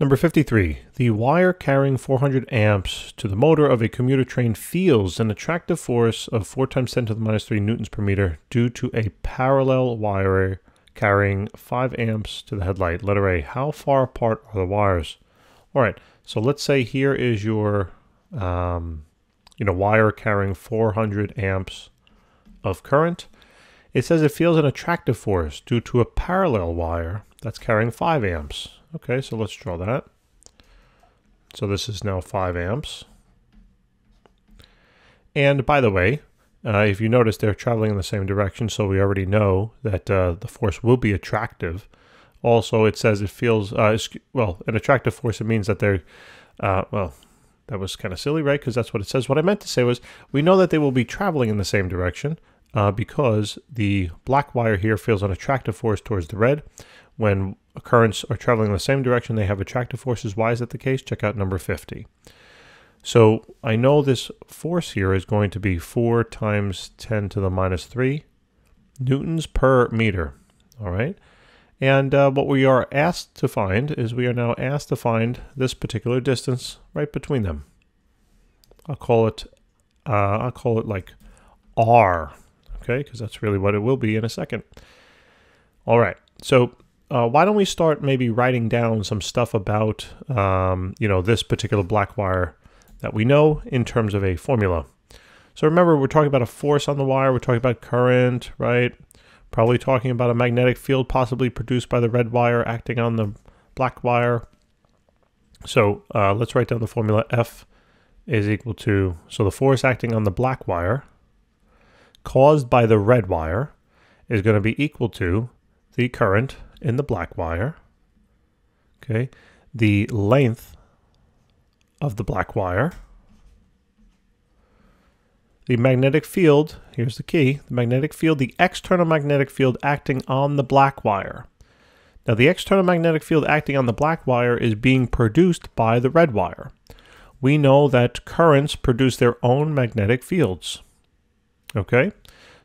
Number 53. The wire carrying 400 amps to the motor of a commuter train feels an attractive force of 4 × 10⁻³ newtons per meter due to a parallel wire carrying 5 amps to the headlight. Letter A. How far apart are the wires? All right, so let's say here is your wire carrying 400 amps of current. It says it feels an attractive force due to a parallel wire that's carrying 5 amps. Okay, so let's draw that. So this is now 5 amps. And by the way, if you notice, they're traveling in the same direction, so we already know that the force will be attractive. Also, it says it feels, an attractive force, it means that they're, that was kind of silly, right? Because that's what it says. What I meant to say was, we know that they will be traveling in the same direction because the black wire here feels an attractive force towards the red. When currents are traveling in the same direction, they have attractive forces. Why is that the case? Check out number 50. So I know this force here is going to be 4 × 10⁻³ newtons per meter. All right. And what we are asked to find is we are now asked to find this particular distance right between them. I'll call it like R, okay? Because that's really what it will be in a second. All right. So why don't we start maybe writing down some stuff about this particular black wire that we know in terms of a formula. So remember, we're talking about a force on the wire. We're talking about current, right? Probably talking about a magnetic field possibly produced by the red wire acting on the black wire. So let's write down the formula. F is equal to, so the force acting on the black wire caused by the red wire is going to be equal to the current in the black wire, okay, the length of the black wire, the magnetic field, here's the key, the magnetic field, the external magnetic field acting on the black wire. Now the external magnetic field acting on the black wire is being produced by the red wire. We know that currents produce their own magnetic fields. Okay,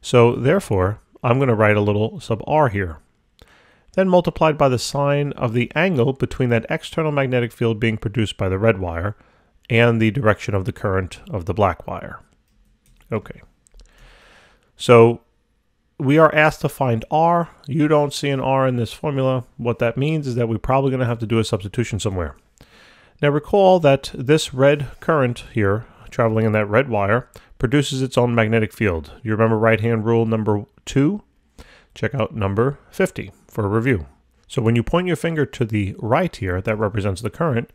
so therefore I'm going to write a little sub r here. Then multiplied by the sine of the angle between that external magnetic field being produced by the red wire and the direction of the current of the black wire. Okay, so we are asked to find R. You don't see an R in this formula. What that means is that we're probably going to have to do a substitution somewhere. Now recall that this red current here, traveling in that red wire, produces its own magnetic field. You remember right-hand rule number 2? Check out number 50 for a review. So when you point your finger to the right here, that represents the current,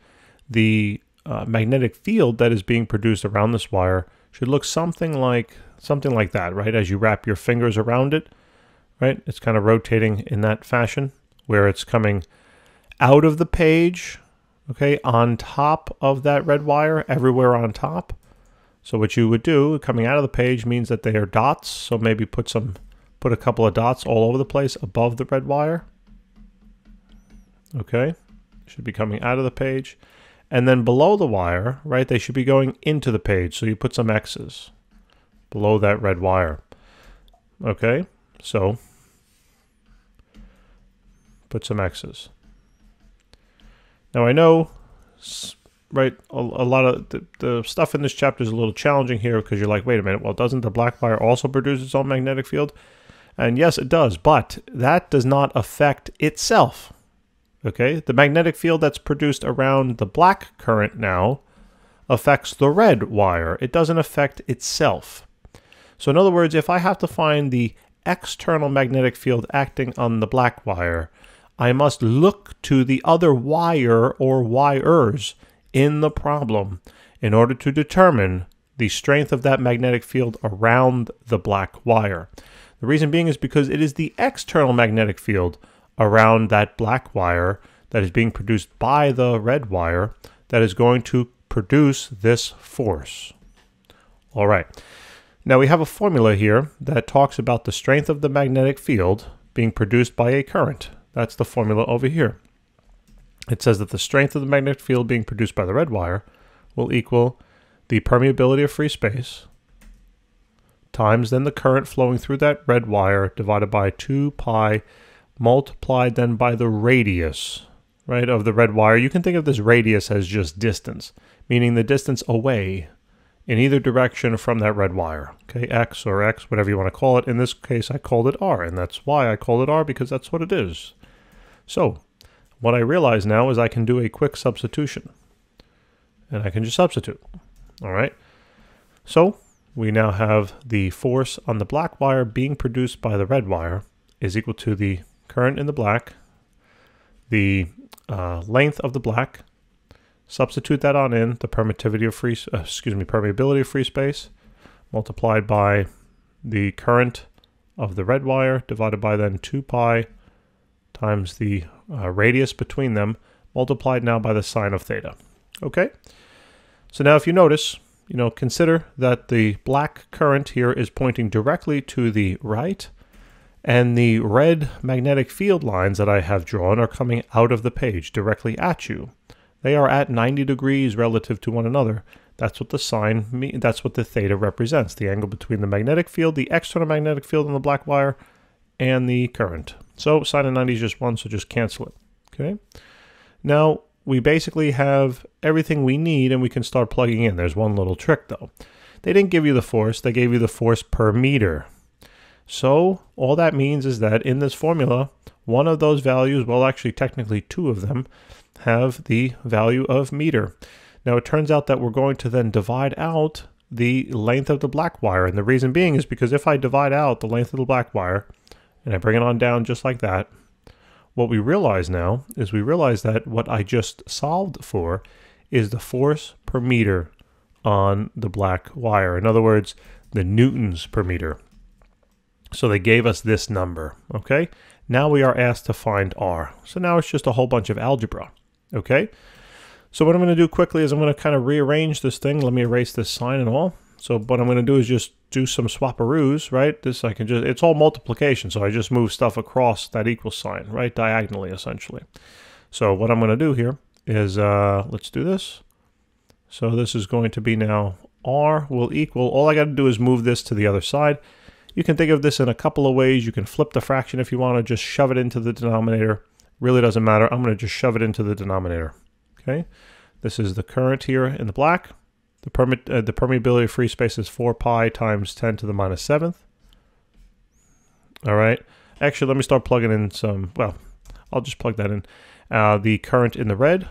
the magnetic field that is being produced around this wire should look something like that, right? As you wrap your fingers around it, right? It's kind of rotating in that fashion where it's coming out of the page, okay, on top of that red wire, everywhere on top. So what you would do coming out of the page means that they are dots. So maybe put a couple of dots all over the place above the red wire. Okay, should be coming out of the page. And then below the wire, right, they should be going into the page. So you put some X's below that red wire. Okay, so put some X's. Now I know, right, a lot of the stuff in this chapter is a little challenging here because you're like, wait a minute, well, doesn't the black wire also produce its own magnetic field? And yes, it does, but that does not affect itself. Okay, the magnetic field that's produced around the black current now affects the red wire. It doesn't affect itself. So in other words, if I have to find the external magnetic field acting on the black wire, I must look to the other wire or wires in the problem in order to determine the strength of that magnetic field around the black wire. The reason being is because it is the external magnetic field around that black wire that is being produced by the red wire that is going to produce this force. All right, now we have a formula here that talks about the strength of the magnetic field being produced by a current. That's the formula over here. It says that the strength of the magnetic field being produced by the red wire will equal the permeability of free space times then the current flowing through that red wire divided by 2 pi multiplied then by the radius, right, of the red wire. You can think of this radius as just distance, meaning the distance away in either direction from that red wire, okay, X or X, whatever you want to call it. In this case, I called it R, and that's why I called it R, because that's what it is. So what I realize now is I can do a quick substitution, and I can just substitute, all right? So we now have the force on the black wire being produced by the red wire is equal to the current in the black, the length of the black, substitute that on in, the permittivity of free, permeability of free space, multiplied by the current of the red wire, divided by then 2 pi times the radius between them, multiplied now by the sine of theta. Okay? So now if you notice, you know, consider that the black current here is pointing directly to the right, and the red magnetic field lines that I have drawn are coming out of the page directly at you. They are at 90 degrees relative to one another. That's what the sine means. That's what the theta represents, the angle between the magnetic field, the external magnetic field on the black wire, and the current. So sine of 90 is just 1, so just cancel it. Okay. Now we basically have everything we need, and we can start plugging in. There's one little trick though. They didn't give you the force, they gave you the force per meter. So all that means is that in this formula, one of those values, well actually technically two of them, have the value of meter. Now it turns out that we're going to then divide out the length of the black wire, and the reason being is because if I divide out the length of the black wire and I bring it on down just like that, what we realize now is we realize that what I just solved for is the force per meter on the black wire. In other words, the newtons per meter. So they gave us this number, okay? Now we are asked to find R. So now it's just a whole bunch of algebra. Okay, so what I'm going to do quickly is I'm going to kind of rearrange this thing. Let me erase this sign and all. So what I'm going to do is just do some swaparoos, right? This I can just, it's all multiplication. So I just move stuff across that equal sign, right? Diagonally, essentially. So what I'm going to do here is, let's do this. So this is going to be now R will equal, all I got to do is move this to the other side. You can think of this in a couple of ways. You can flip the fraction if you want to, just shove it into the denominator. Really doesn't matter. I'm going to just shove it into the denominator. Okay, this is the current here in the black. The permeability of free space is 4 pi times 10 to the minus 7th. All right. Actually, let me start plugging in some. Well, I'll just plug that in. The current in the red.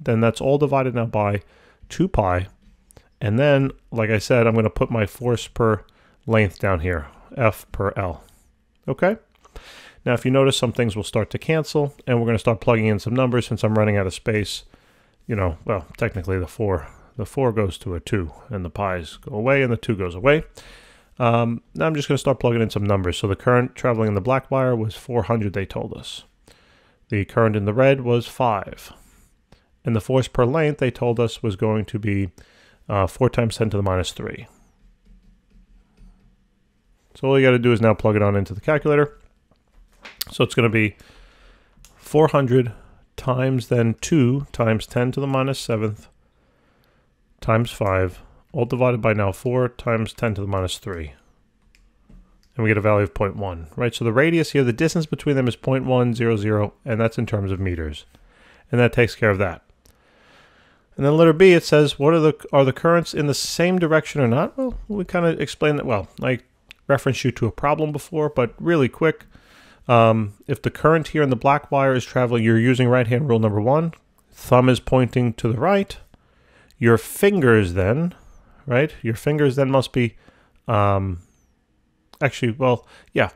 Then that's all divided now by 2 pi. And then, like I said, I'm going to put my force per length down here, F per L. Okay. Now, if you notice, some things will start to cancel, and we're going to start plugging in some numbers since I'm running out of space. You know, well, technically the four goes to a 2, and the pi's go away, and the 2 goes away. Now I'm just going to start plugging in some numbers. So the current traveling in the black wire was 400, they told us. The current in the red was 5. And the force per length, they told us, was going to be 4 times 10 to the minus 3. So all you got to do is now plug it on into the calculator. So it's going to be 400 times then 2 times 10 to the minus 7th times 5, all divided by now 4 times 10 to the minus 3. And we get a value of 0.1, right? So the radius here, the distance between them is 0.100, and that's in terms of meters. And that takes care of that. And then letter B, it says, what are the currents in the same direction or not? Well, we kind of explained that, well, I referenced you to a problem before, but really quick. If the current here in the black wire is traveling, you're using right-hand rule number 1, thumb is pointing to the right, your fingers then, right? Your fingers then must be, actually, well, yeah,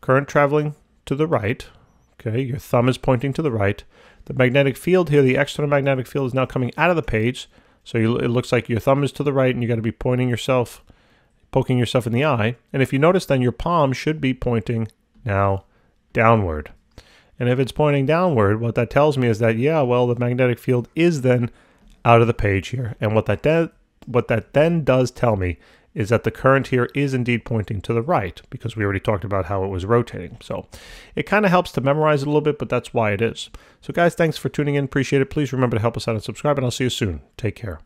current traveling to the right, okay, your thumb is pointing to the right, the magnetic field here, the external magnetic field is now coming out of the page, so it looks like your thumb is to the right and you got to be poking yourself in the eye, and if you notice then your palm should be pointing now downward. And if it's pointing downward, what that tells me is that, yeah, well, the magnetic field is then out of the page here. And what that then does tell me is that the current here is indeed pointing to the right, because we already talked about how it was rotating. So it kind of helps to memorize it a little bit, but that's why it is. So guys, thanks for tuning in. Appreciate it. Please remember to help us out and subscribe, and I'll see you soon. Take care.